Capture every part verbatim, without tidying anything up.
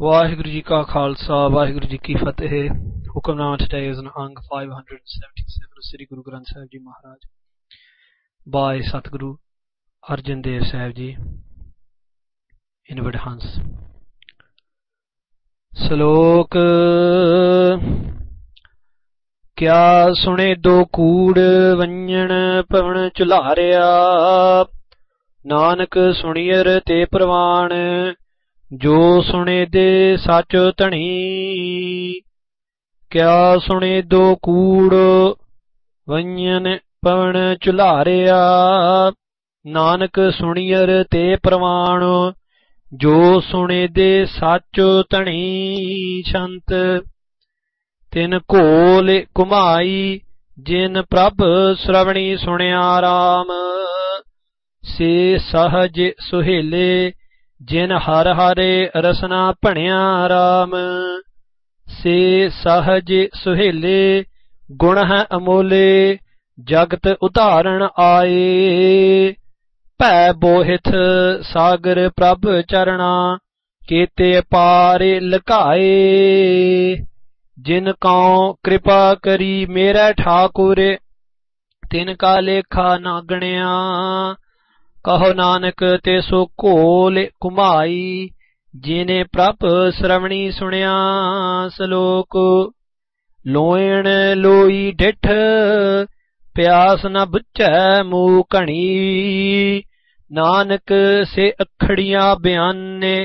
Vaheguru Ji Ka Khalsa, Vaheguru Ji Ki Fateh. Hukamnama today is an Ang five hundred seventy-seven of Sri Guru Granth Sahib Ji Maharaj by Satguru Arjan Dev Sahib Ji in Vadhans. Shalok Kya Sune Do Kood Vanyan Pavan Chulareya Nanak Sunier Te Pravan जो सुने दे सच धनी क्या सुने दो कूड़ वंजन पवन चुलारिया नानक सुनियर ते प्रमाण जो सुने दे सच धनी छंत तिन कोल कुमाई जिन प्रभ श्रवणी सुनिया राम से सहज सुहेले जिन हर हरे रसना भण्या राम से सहज सुहेले गुण है अमोले जगत उदाहरण आए भै बोहित सागर प्रभ चरणा केते पारे लकाए जिन काओ कृपा करी मेरा ठाकुर तिन का लेखा ना गणिया कहो नानक ते सो कोल कुमाई जिने प्रभ श्रवणी सुनिया सलोक लोयण लोई ढिठ प्यास न बुझै मुँह कणी नानक से अखड़िया बयाने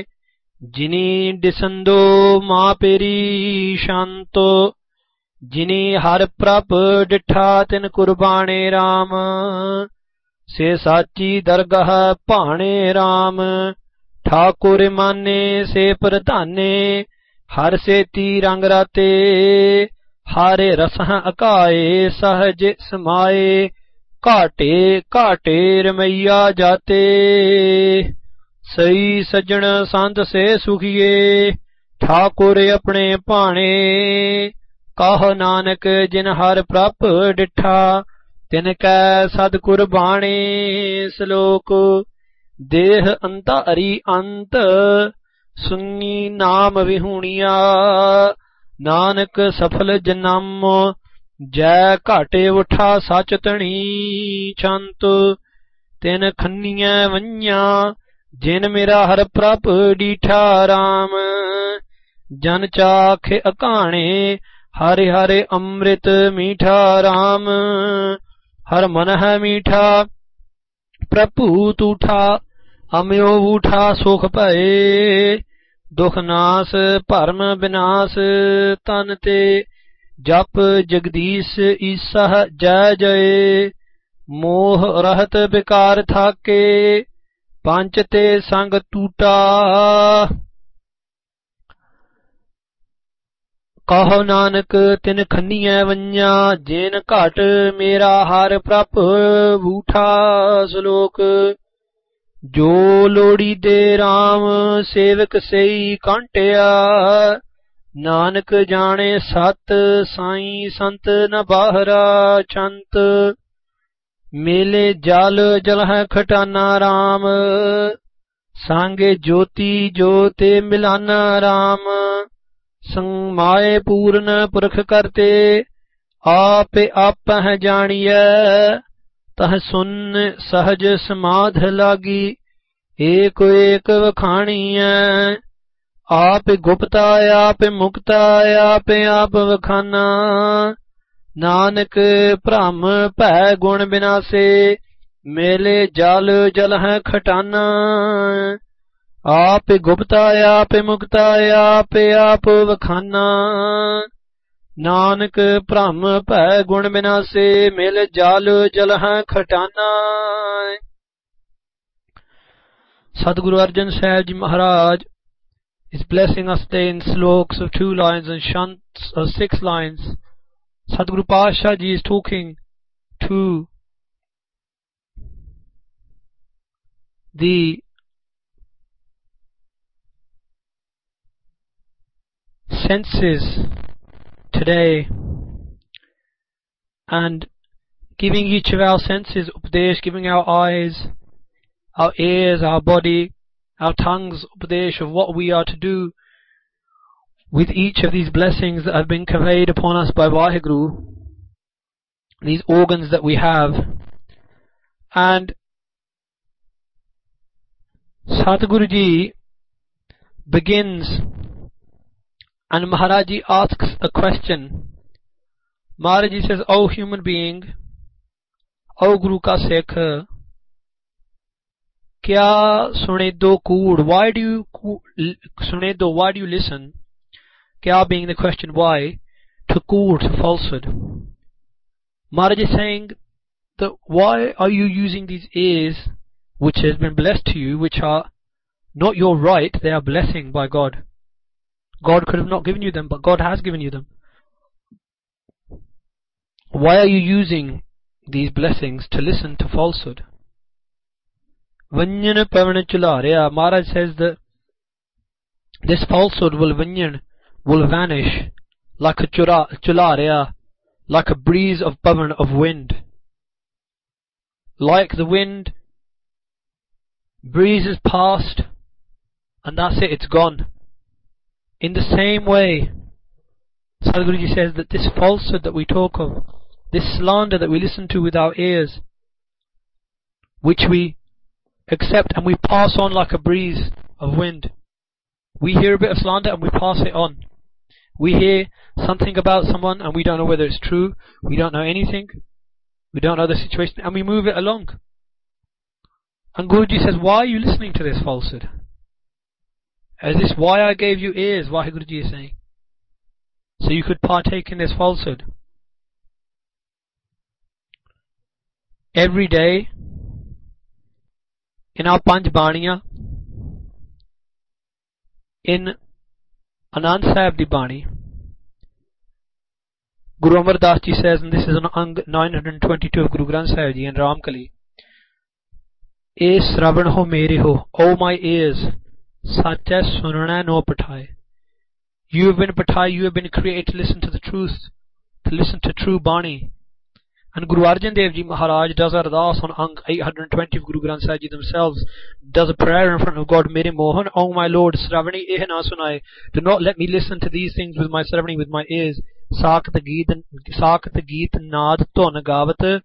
जिनी डिसंदो मां पेरी शांतो जिनी हर प्रभ डिठा तिन कुर्बाने राम से साची दरगाह भाणे राम ठाकुर माने से प्रधाने हर सेती रंग राते हारे रसह अकाए सहज समाए घाटे घाटे रमैया जाते सई सजन संत से सुखिए ठाकुर अपने भाणे काहो नानक जिन हर प्रभ डिठा तिन कै सद कुर्बाने सलोक देह अंता अरि अंत सुन्नी नाम विहुणिया नानक सफल जन्म जय घाटे उठा सच धणी छंत तिन खन्निया वन्या जिन मेरा हर प्रभ डीठा राम जन चाखे अकाणे हरे हरे अमृत मीठा राम हर मन है मीठा प्रभु तूठा अम्यो बूठा सुख भये दुख नास भरम विनाश तन ते जप जगदीश ईसा जय जय मोह रहत विकार थाके पंच ते संग टूटा कहो नानक तिन खन्निया वन्या जेन घाट मेरा हर प्रभ बूठा सलोक जो लोड़ी दे राम सेवक सई कांटिया नानक जाने सत साई संत न बाहरा छंत मेले जल जल है खटाना राम सांगे ज्योति ज्योते मिलाना राम संमाए पूर्ण पुरख करते आप आप है जानिए तह सुन सहज समाध लागी एक एक वखाणिय आप गुप्ता आप मुक्ता आप आप वखाना नानक भ्रम भै गुण बिनासे मेले जल जल है खटाना आप गुप्ता आप मुक्ता आप आप वखाना नानक भ्रम भै गुण बिनासे मिल जल जल है Khatana. Satguru Arjan Sahib Ji Maharaj is blessing us today in sloks of two lines and shants of six lines. Satguru Pasha Ji is talking to the senses today and giving each of our senses Upadesh, giving our eyes, our ears, our body, our tongues Upadesh of what we are to do with each of these blessings that have been conveyed upon us by Vaheguru, these organs that we have. And Satguru Ji begins, and Maharaj Ji asks a question. Maharaj Ji says, O human being, O Guru ka Sekh, kya sune do kood? Why do you kood, sune do? Why do you listen? Kya being the question why, to kood, to falsehood. Maharaj is saying that why are you using these ears which has been blessed to you, which are not your right, they are blessing by God. God could have not given you them, but God has given you them. Why are you using these blessings to listen to falsehood? Vanyan Pavana Chularya, Maharaj says that this falsehood will vanyan, will vanish like a chularya, like a breeze of pavan, of wind. Like the wind, breezes past, and that's it, it's gone. In the same way, Sadhguruji says that this falsehood that we talk of, this slander that we listen to with our ears, which we accept and we pass on like a breeze of wind. We hear a bit of slander and we pass it on. We hear something about someone and we don't know whether it's true, we don't know anything, we don't know the situation, and we move it along. And Guruji says, why are you listening to this falsehood? Is this why I gave you ears? Why Guruji is saying? So you could partake in this falsehood. Every day, in our Panch Baniya, in Anand Sahib Di Bani, Guru Amar Das Ji says, and this is on Ang nine hundred twenty-two of Guru Granth Sahib Ji and Ram Kali, E Sravan ho mere ho, O my ears, Sacha sunana no patai. You have been patai, you have been created to listen to the truth, to listen to true Bani. And Guru Arjan Dev Ji Maharaj does ardas on Ang eight hundred twenty of Guru Granth Sahib Ji themselves, does a prayer in front of God, Mere Mohan, O my Lord, Sravani eh na sunai, do not let me listen to these things with my Sravani, with my ears. Sakat geet naad ton gavat,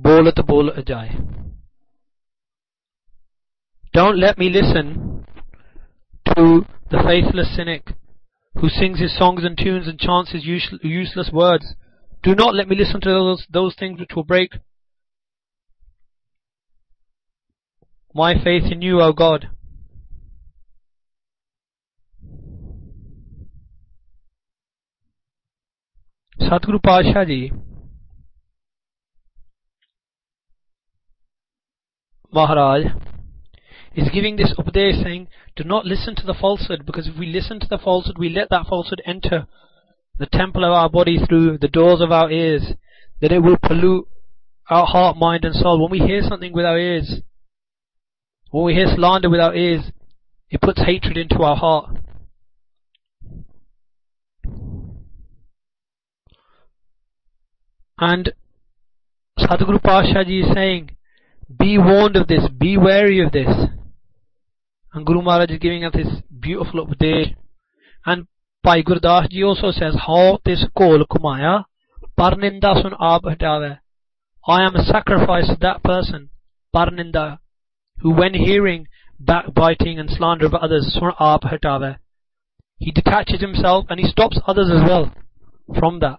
bolat bol ajai. Don't let me listen to the faithless cynic who sings his songs and tunes and chants his useless words. Do not let me listen to those, those things which will break my faith in you, O God. Satguru Pasha Ji Maharaj is giving this Upadesh saying, do not listen to the falsehood, because if we listen to the falsehood, we let that falsehood enter the temple of our body through the doors of our ears, that it will pollute our heart, mind and soul. When we hear something with our ears, when we hear slander with our ears, it puts hatred into our heart. And Sadhguru Pasha Ji is saying, be warned of this, be wary of this. And Guru Maharaj is giving us this beautiful update. And Bhai Gurdas Ji also says, How this kol kumaya, parninda sun ab hatave. I am a sacrifice to that person, parninda, who when hearing backbiting and slander of others, sun ab hatave, he detaches himself and he stops others as well from that.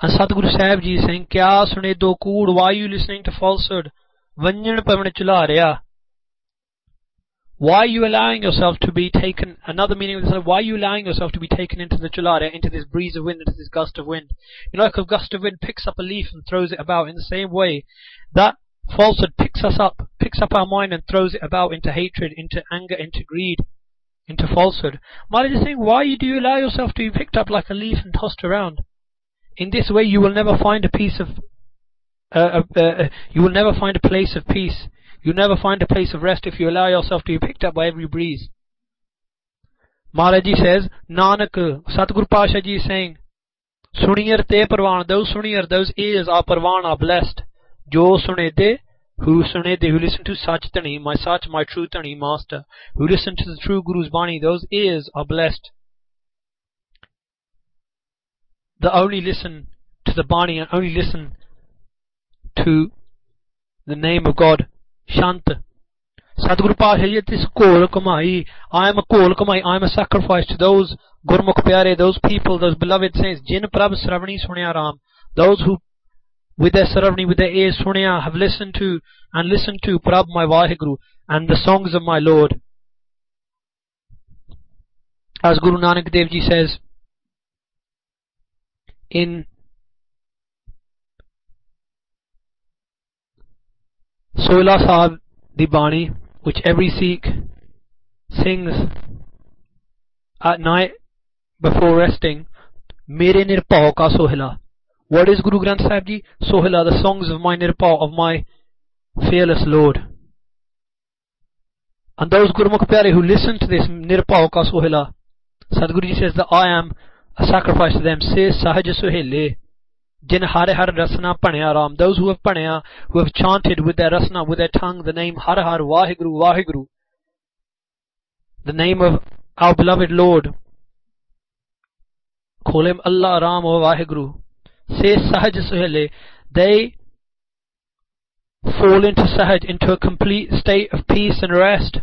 And Satguru Sahib Ji is saying, Kya sune do kood? Why are you listening to falsehood? Vanyan pavane chularya. Why are you allowing yourself to be taken, another meaning of this, why are you allowing yourself to be taken into the chulara, into this breeze of wind, into this gust of wind? You know, like a gust of wind picks up a leaf and throws it about, in the same way, that falsehood picks us up, picks up our mind and throws it about into hatred, into anger, into greed, into falsehood. Maharaj is saying, why do you allow yourself to be picked up like a leaf and tossed around? In this way, you will never find a piece of, uh, uh, uh, you will never find a place of peace. You'll never find a place of rest if you allow yourself to be picked up by every breeze. Maharaj Ji says, Nanak, Satguru Pasha Ji is saying, Sunir te parvan, those sunir, those ears are parvan, are blessed. Jo sunete, Who sune they who listen to Sach Tani, my Sach, my true Tani, Master, who listen to the true Guru's Bani, those ears are blessed. That only listen to the Bani and only listen to the name of God. Chhant. Satguru Pahayat is Kohl Kamai. I am a Kohl Kamai. I am a sacrifice to those Gurmukh Pyare, those people, those beloved saints. Jin Prab Sravani Sunya Ram. Those who with their Saravani, with their ears Sunya, have listened to and listened to Prab my Vaheguru and the songs of my Lord. As Guru Nanak Dev Ji says in Sohila Sahib, the Bani, which every Sikh sings at night before resting, Mere Nirpao Ka Sohila. What is Guru Granth Sahib Ji? Sohila, the songs of my Nirpao, of my fearless Lord. And those Gurmukh Pyare who listen to this Nirpao Ka Sohila, Sadhguru Ji says that I am a sacrifice to them. Se Sahaj Sohile. Jin Har Har Rasna Panaya Ram. Those who have Panaya, who have chanted with their Rasna, with their tongue, the name Har Har Vaheguru Vaheguru, the name of our beloved Lord. Kholem Allah Ram O Vaheguru. Se Sahaj Suhele. They fall into Sahaj, into a complete state of peace and rest.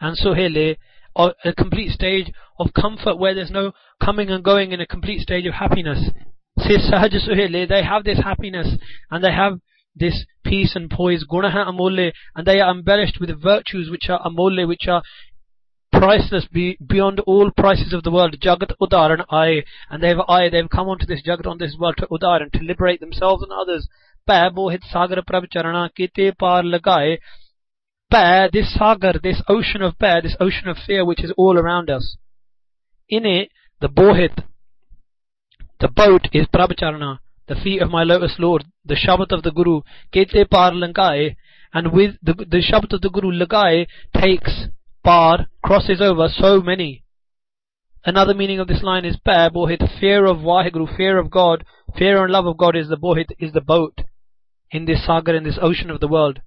And Suhele, or a complete stage of comfort where there's no coming and going, in a complete stage of happiness. They have this happiness and they have this peace and poise. Gunaha amole, and they are embellished with virtues which are amole, which are priceless, be, beyond all prices of the world. Jagat udaran aaye, and they have aaye, they have come onto this jagat, on this world, to udaran, to liberate themselves and others. Pae mohit sagar prab charana kete par lagaye. Pae, this sagar, this ocean of pae, this ocean of fear which is all around us. In it, the bohit, the boat is Prabhacharana, the feet of my lotus Lord, the Shabbat of the Guru, Kete Par Lankaye, and with the, the Shabbat of the Guru, Lankaye takes Par, crosses over so many. Another meaning of this line is Pair Bohit, fear of Vaheguru, fear of God, fear and love of God is the Bohit, is the boat in this sagar, in this ocean of the world.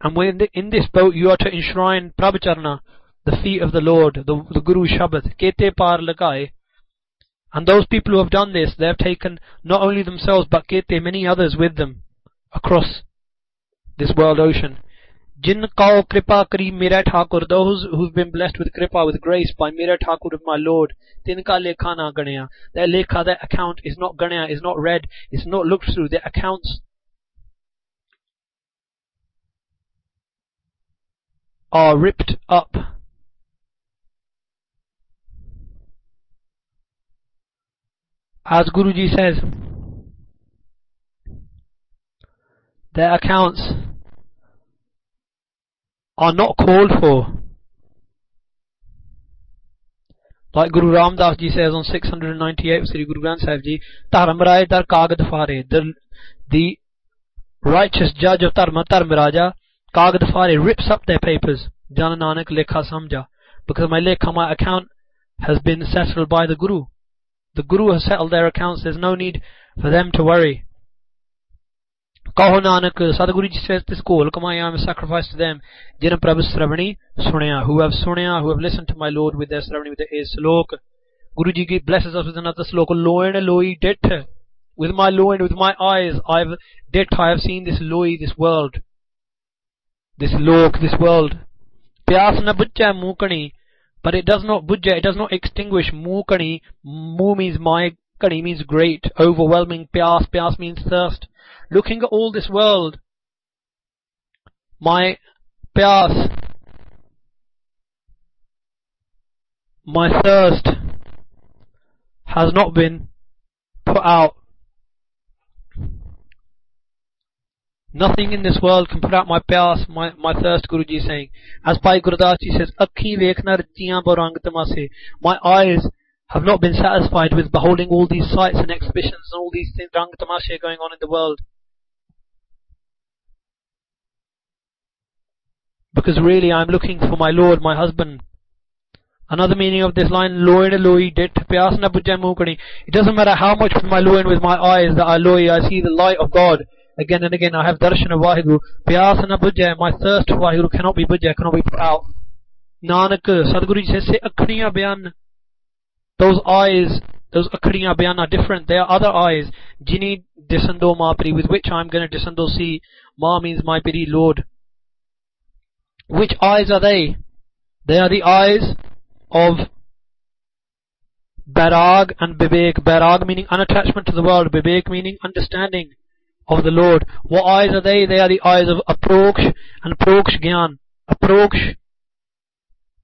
And when the, in this boat you are to enshrine Prabhacharana, the feet of the Lord, the, the Guru Shabbat, Kete Par Lankaye. And those people who have done this, they have taken not only themselves but Kete, many others with them across this world ocean. Jin Kao Kripa Kari Mira Thakur, those who have been blessed with Kripa, with grace by Mira Thakur of my Lord, Tinka Lekha Na Ganaya, their Lekha, their account is not Ganaya, is not read, is not looked through, their accounts are ripped up. As Guruji says, their accounts are not called for. Like Guru Ram Das Ji says on six hundred ninety-eight of Sri Guru Granth Sahib Ji, Taramrai Dar Kagad Fare, the righteous judge of Dharma, Taramraja, Kagad Fare, rips up their papers, Jana Nanak Lekha Samja, because my Lekha, my account, has been settled by the Guru. The Guru has settled their accounts, there's no need for them to worry. Kaho Nanak, Sadhguru Ji says this call, Kamaya, I am a sacrifice to them. Jina Prabhu Sravani Sunya, who have Sunya, who have listened to my Lord with their Sravani, with their ears. Shalok. Guru Ji blesses us with another Shalok. Loin Loi Det. With my loin, with my eyes, I have Det, I have seen this Loi, this world. This Lok, this world. Pyas na Bujja Mukani. But it does not budja, it does not extinguish mukani. Mu means my, kani means great, overwhelming. Pyas, pyas means thirst. Looking at all this world, my pyas, my thirst has not been put out. Nothing in this world can put out my pyas, my, my thirst, Guruji is saying. As Bhai Gurdas Ji says, Akhi vekhna ritiyan barang tamase. My eyes have not been satisfied with beholding all these sights and exhibitions and all these things, rang tamashe, going on in the world. Because really I am looking for my Lord, my husband. Another meaning of this line, Loin Loi Det, Pyas na bujja mukani. It doesn't matter how much with my loin, with my eyes, that I loi, I see the light of God. Again and again I have darshan of Vaheguru. Pyas na bujhe, my thirst for Vaheguru cannot be bujhe, cannot be put out. Nanak, Sadhguru Ji says, se akhriyan bayan. Those eyes, those akhriyan bayan are different. They are other eyes. Jini desando ma piri, with which I am going to desando see. Ma means my piri, Lord. Which eyes are they? They are the eyes of Bairag and Bibek. Bairag meaning unattachment to the world. Bibek meaning understanding of the Lord. What eyes are they? They are the eyes of Aproksh and Proksh Gyan. Aproksh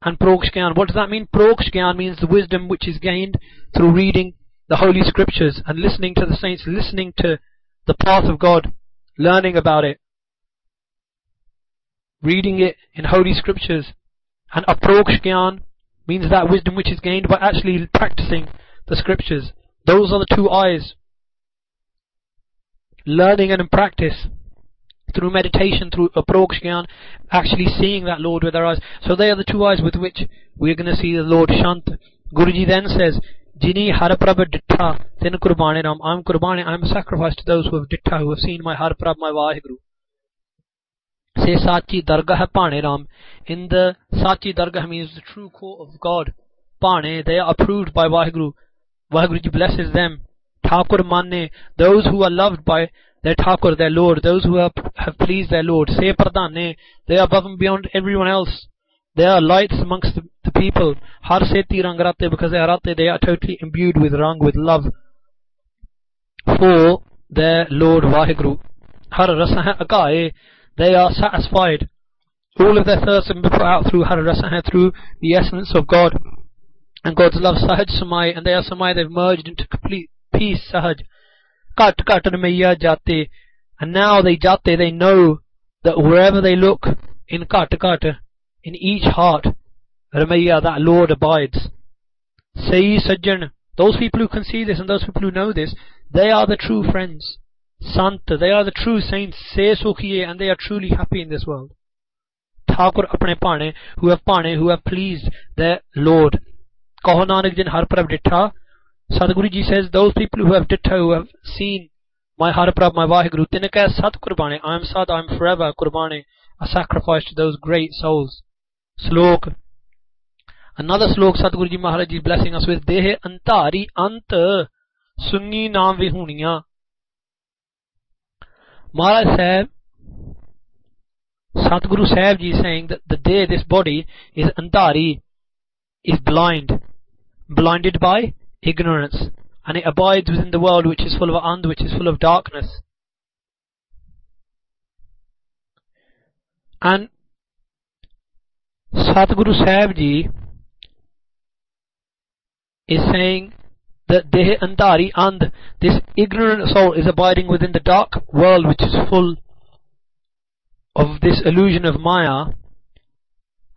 and Proksh Gyan. What does that mean? Proksh Gyan means the wisdom which is gained through reading the holy scriptures and listening to the saints, listening to the path of God, learning about it, reading it in holy scriptures. And Aproksh Gyan means that wisdom which is gained by actually practicing the scriptures. Those are the two eyes. Learning and in practice through meditation, through Aproksh Gyan, actually seeing that Lord with our eyes. So they are the two eyes with which we are going to see the Lord. Chhant. Guruji then says, Jini Haraprabha Dittha Tin Kurbane Ram. I am Kurbane, I am a sacrifice to those who have Dittha, who have seen my Haraprabha, my Vaheguru. Se Sachi Dargah Pane Ram. In the Sachi Dargah means the true court of God. Pane, they are approved by Vaheguru. Vaheguruji blesses them. Thakur Manne, those who are loved by their Thakur, their Lord, those who have, have pleased their Lord. Se Pradane, they are above and beyond everyone else. They are lights amongst the, the people. Har Seti Rangrate, because they are Rate, they are totally imbued with Rang, with love for their Lord Vaheguru. Har Rasaha Akaye, they are satisfied. All of their thirsts have been put out through Har Rasaha, through the essence of God and God's love. Sahaj Samai, and they are Samai, they've merged into complete peace. Sahaj kat kat maiya jate, and now they jate, they know that wherever they look in kat kat, in each heart, Ramaiya, that Lord abides. Sai Sajjan, those people who can see this and those people who know this, they are the true friends. Sant, they are the true saints. Se Sukhiye, and they are truly happy in this world. Thakur apne pane, who have pane, who have pleased their Lord. Kaho Nanak Jin Harprab Dittha. Sadhguru Ji says, those people who have dittha, who have seen my Haraprabh, my Vaheguru, Tinaka Sat Kurbane, I am Sad, I am forever Kurbane, a sacrifice to those great souls. Slok. Another slok Sadhguru Ji Maharaj is blessing us with. Dehe Antari Anta Sungi Naam Vihuniya. Maharaj Sahib, Satguru Sahib Ji is saying that the day this body is Antari, is blind, blinded by ignorance, and it abides within the world which is full of and which is full of darkness. And Satguru Sahib Ji is saying that Dehe Antari, and this ignorant soul is abiding within the dark world which is full of this illusion of Maya.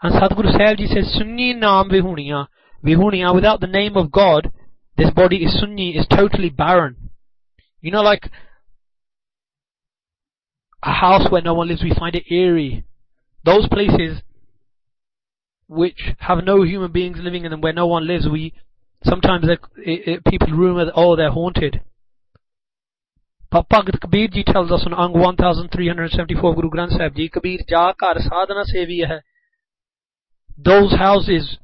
And Satguru Sahib Ji says, Sunni Naam Vihuniya. Vihuniya, without the name of God, this body is sunni, is totally barren. You know, like a house where no one lives, we find it eerie. Those places which have no human beings living in them, where no one lives, we sometimes it, it, people rumour that, oh, they're haunted. But Kabir Ji tells us on Ang one thousand three hundred seventy-four of Guru Granth Sahib Ji, Kabir Jakar Sadhana Seviya. Those houses,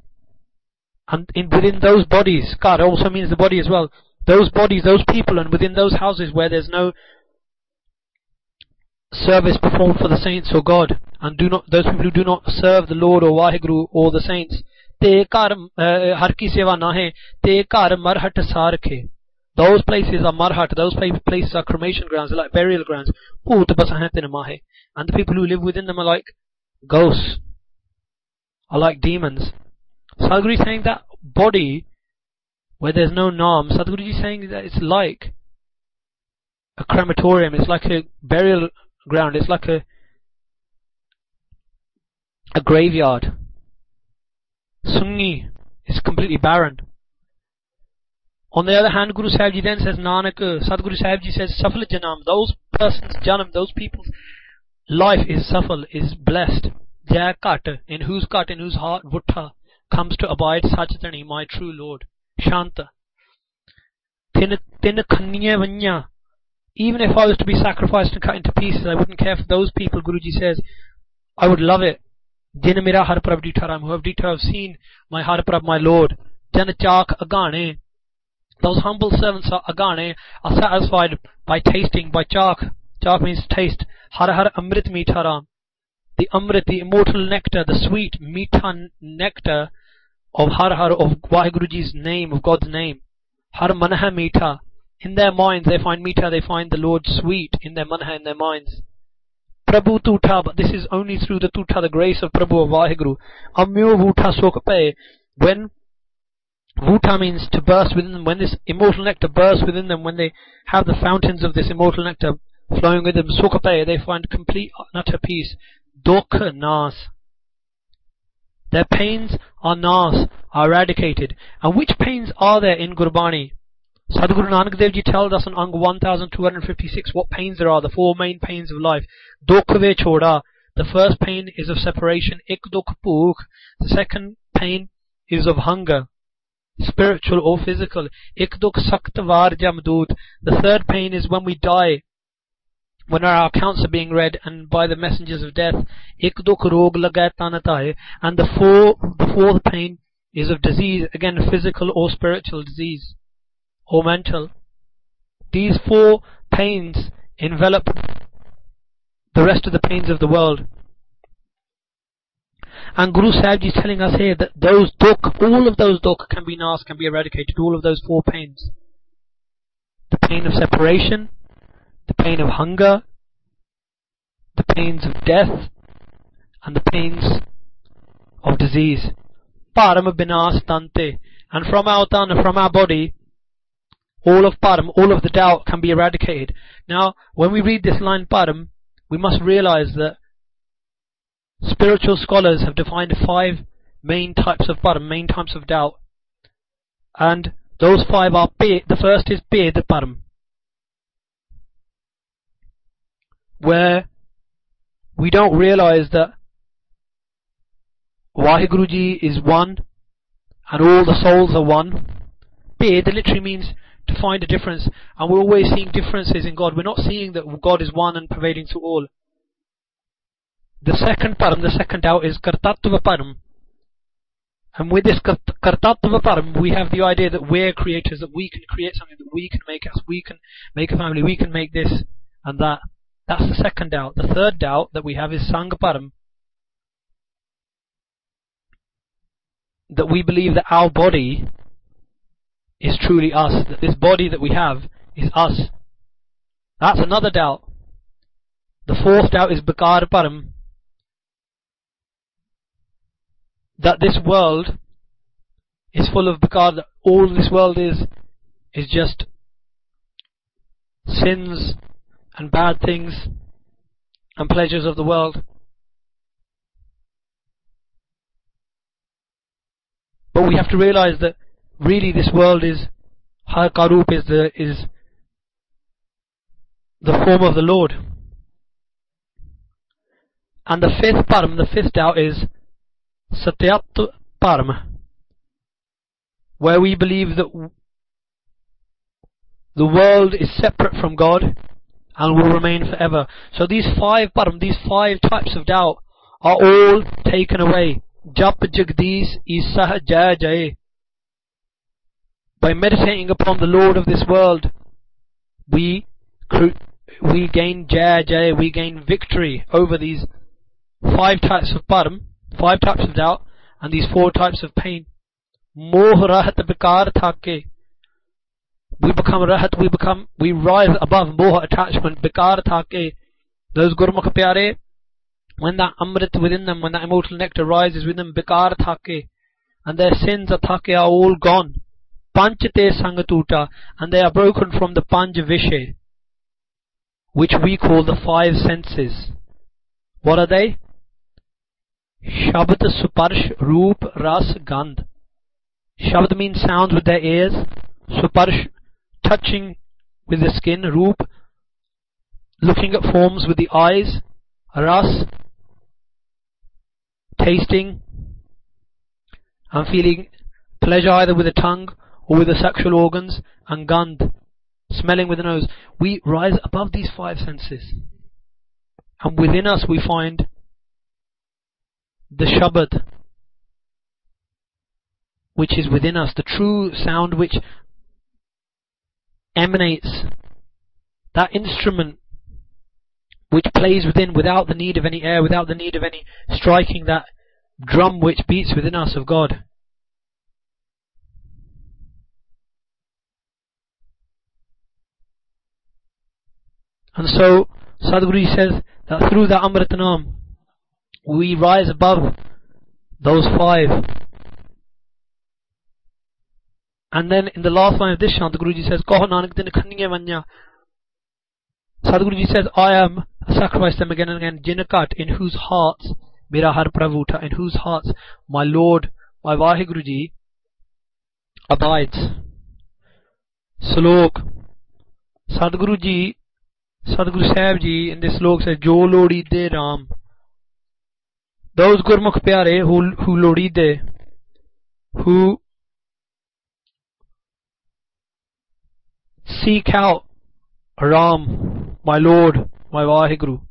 and in, within those bodies, Kar also means the body as well, those bodies, those people, and within those houses where there's no service performed for the saints or God, and do not those people who do not serve the Lord or Vaheguru or the saints, Te Kar Har Ki Seva Na Hai, Te Kar Marhat Sarkhe. Those places are marhat, those places are cremation grounds, like burial grounds. Poot Basahatin Mahe. And the people who live within them are like ghosts, are like demons. Sadhguru is saying that body where there's no naam, Sadhguru is saying that it's like a crematorium, it's like a burial ground, it's like a a graveyard. Sunni is completely barren. On the other hand, Guru Sahib Ji then says, Nanak, Sadhguru Sahib Ji says, Safal Janam, those persons, Janam, those people's life is Safal, is blessed. Jaya Kat, in whose kat, in whose heart, Vutha, comes to abide Satchatani, my true Lord. Shanta. Tin Khanya Vanya, Even if I was to be sacrificed and cut into pieces, I wouldn't care for those people. Guruji says, I would love it. Din mera har prab ditharam, whoever ditha I've seen my har prab, my Lord. Jan chak agane. Those humble servants are agane, are satisfied by tasting, by chak. Chak means taste. Har har amrit mitharam. The amrit, the immortal nectar, the sweet mitha nectar of Har Har, of Vaheguruji's name, of God's name. Har manha mitha. In their minds they find mitha, they find the Lord sweet. In their manha, in their minds. Prabhu tutha, but this is only through the tutha, the grace of Prabhu, of Vaheguru. Amyo vutha sokape. When vutha means to burst within them, when this immortal nectar bursts within them, when they have the fountains of this immortal nectar flowing with them, sokape, they find complete and utter peace. Dokha nas. Their pains are nas, are eradicated. And which pains are there in Gurbani? Sadhguru Nanak Dev Ji tells us on Anga one thousand two hundred fifty-six what pains there are, the four main pains of life. Dokhve choda. The first pain is of separation. Ek dokh pukh. The second pain is of hunger, spiritual or physical. Ek dokh sakt var jamdud. The third pain is when we die, when our accounts are being read and by the messengers of death. Ek dokh rog lagai tanatai. And the, four, the fourth pain is of disease, again physical or spiritual disease, or mental. These four pains envelop the rest of the pains of the world. And Guru Sahib Ji is telling us here that those dukh, all of those dukh can be nas, can be eradicated, all of those four pains. The pain of separation, the pain of hunger, the pains of death, and the pains of disease. Param binas tante. And from our tan, from our body, all of param, all of the doubt can be eradicated. Now, when we read this line param, we must realize that spiritual scholars have defined five main types of param, main types of doubt. And those five are pe. The first is ped param, where we don't realize that Vaheguruji is one and all the souls are one. Ped literally means to find a difference, and we're always seeing differences in God. We're not seeing that God is one and pervading through all. The second param, the second doubt, is kartatva param. And with this kartatva param, we have the idea that we're creators, that we can create something, that we can make us, we can make a family, we can make this and that. That's the second doubt. The third doubt that we have is sangha param, that we believe that our body is truly us, that this body that we have is us. That's another doubt. The fourth doubt is Vikara Param, that this world is full of Vikara, that all this world is is just sins and bad things and pleasures of the world. But we have to realize that really this world is, Har Karup is the, is the form of the Lord. And the fifth param, the fifth doubt is Satyat Param, where we believe that the world is separate from God and will remain forever. So these five param, these five types of doubt are all taken away. Jap Jagdish Isah Jaya Jaya. By meditating upon the Lord of this world, we we gain jaya jaya, we gain victory over these five types of param, five types of doubt, and these four types of pain. Moh rahat vikar thake. We become rahat, we become, we rise above moh, attachment. Vikar thake. Those Gurmukh Pyare, when that amrit within them, when that immortal nectar rises within them, vikar thake, and their sins are thake, are all gone. Panchate Sangatuta, and they are broken from the Panjavishe, which we call the five senses. What are they? Shabd, Suparsh, Roop, Ras, Gandh. Shabd means sounds with their ears, Suparsh, touching with the skin, Roop, looking at forms with the eyes, Ras, tasting and feeling pleasure either with the tongue or with the sexual organs, and Gandh, smelling with the nose, we rise above these five senses. And within us we find the Shabad, which is within us, the true sound which emanates, that instrument which plays within without the need of any air, without the need of any striking, that drum which beats within us of God. And so Sadhguru says that through the Amrit Naam we rise above those five. And then in the last line of this Chhant, Guru Ji says, Koh Nanak din khanniye vanya. Sadhguru Ji says, I am, sacrifice them again and again, Jinakat, in whose hearts Mera Har Pravuta, in whose hearts my Lord, my Vaheguru Ji abides. Shalok. Sadhguru Ji, Satguru Sahib Ji in this slok says, Jo Lodi De Ram. Those Gurmukh Pyare who, who Lodi De, who seek out Ram, my Lord, my Vaheguru.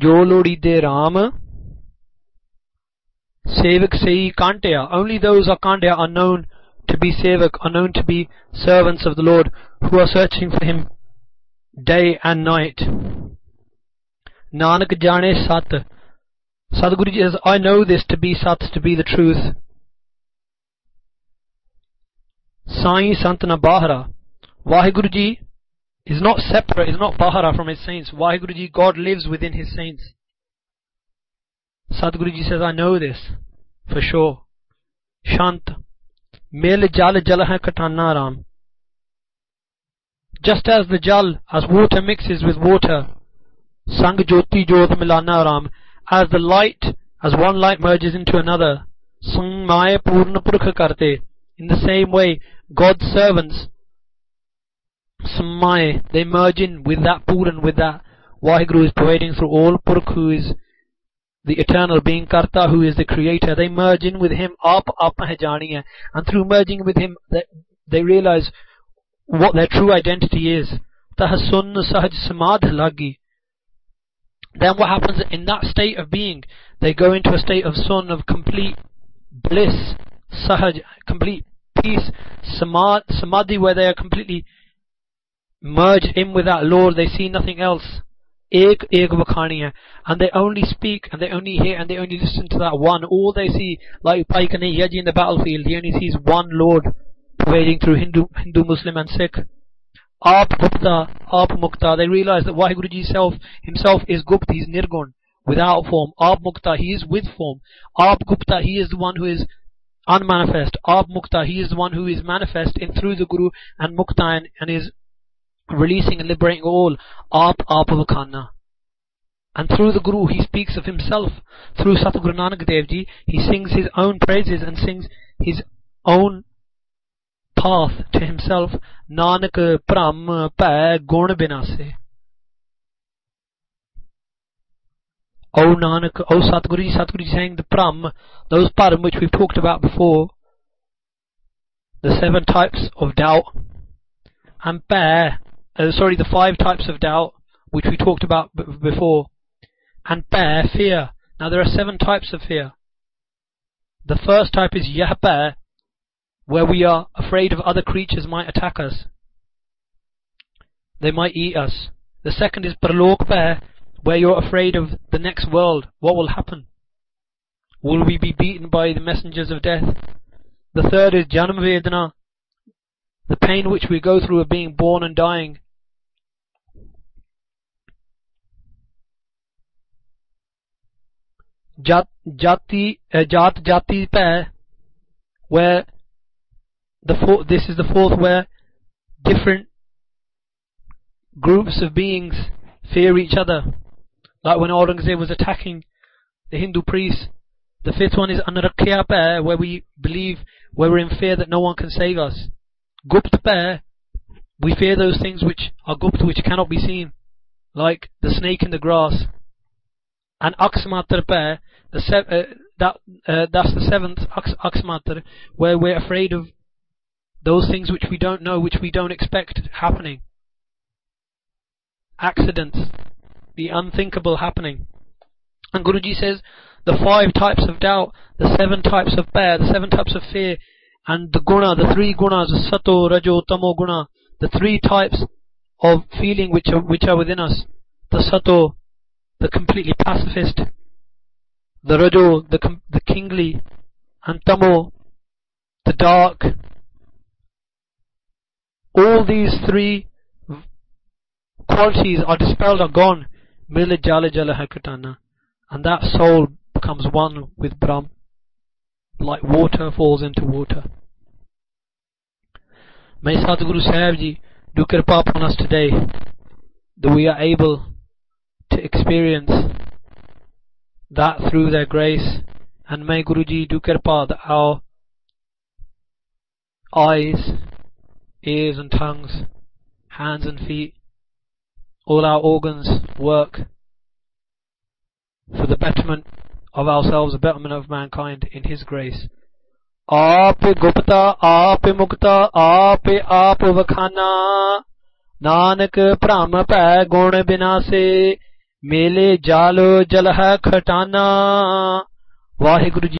Jo Lodi De Ram, Sevak Sei Kanteya. Only those are Kanteya, are known to be Sevak, are known to be servants of the Lord, who are searching for Him day and night. Nanak Jane Sat. Sadhguru says, I know this to be Sat, to be the truth. Sai Santana Bahara. Vaheguru Ji is not separate, is not Bahara from his saints. Vaheguru Ji, God lives within his saints. Sadhguru Ji says, I know this for sure. Chhant. Mel Jal Jalaha Katana Ram. Just as the Jal, as water mixes with water, Sang Jyoti Jyot Milana Ram, as the light, as one light merges into another, Sang Maya Purna Purkha Karte, in the same way, God's servants, Sang Maya, they merge in with that Puran, with that Vaheguru is pervading through all, Purkh, who is the eternal being, Karta, who is the creator, they merge in with him, Aap Aapna Hai Janiye, and through merging with him, they, they realize what their true identity is. Tahasun Sahaj Samadh Lagi. Then what happens in that state of being? They go into a state of sun, of complete bliss, Sahaj, complete peace, Samadhi, where they are completely merged in with that Lord. They see nothing else. Ek Ek Vakhaniya. And they only speak, and they only hear, and they only listen to that one. All they see, like Paikani Yaji in the battlefield, he only sees one Lord, pervading through Hindu, Hindu, Muslim and Sikh. Aap Gupta, Aap Mukta. They realize that Vaheguruji self, himself is Gupta, he is Nirgun, without form. Aap Mukta, he is with form. Aap Gupta, he is the one who is unmanifest. Aap Mukta, he is the one who is manifest in through the Guru and Mukta, and, and is releasing and liberating all. Aap Aap Vakhanna. And through the Guru he speaks of himself. Through Satguru Nanak Dev Ji he sings his own praises and sings his own path to himself. Nanak Pram Pai Gun Binase. O Nanak, O Satguru Ji, Satguru Ji saying the Pram, those Param which we've talked about before, the seven types of doubt, and Pai, uh, sorry, the five types of doubt which we talked about b before, and Pai, fear. Now there are seven types of fear. The first type is Yah Pai, where we are afraid of other creatures might attack us, they might eat us. The second is Paralok Pai, where you're afraid of the next world, what will happen, will we be beaten by the messengers of death. The third is Janam Vedana, the pain which we go through of being born and dying. Jat Jati uh, Jat Jati Pai, where The fourth, this is the fourth, where different groups of beings fear each other, like when Aurangzeb was attacking the Hindu priests. The fifth one is Anrakya Pai, where we believe, where we're in fear that no one can save us. Gupta Pai, we fear those things which are Gupta, which cannot be seen, like the snake in the grass. And Aksmatar Pai, the sev uh, that, uh, that's the seventh, Aks Aksmatar, where we're afraid of Those things which we don't know, which we don't expect happening. Accidents, the unthinkable happening. And Guruji says the five types of doubt, the seven types of bear, the seven types of fear, and the guna, the three gunas, the sato, rajo, tamo guna, the three types of feeling which are, which are within us. The sato, the completely pacifist, the rajo, the, the kingly, and tamo, the dark. All these three qualities are dispelled, are gone. Mila jala jala hakutana. And that soul becomes one with Brahm, like water falls into water. May Satguru Sahib Ji do kirpa upon us today, that we are able to experience that through their grace. And may Guruji do kirpa that our eyes, ears and tongues, hands and feet, all our organs work for the betterment of ourselves, the betterment of mankind, in His grace. Aape gupta, aape mukta, aape aape vakhana, Nanak pram pay gun binase, mele jalo jal hai khatana. Vaheguru Ji.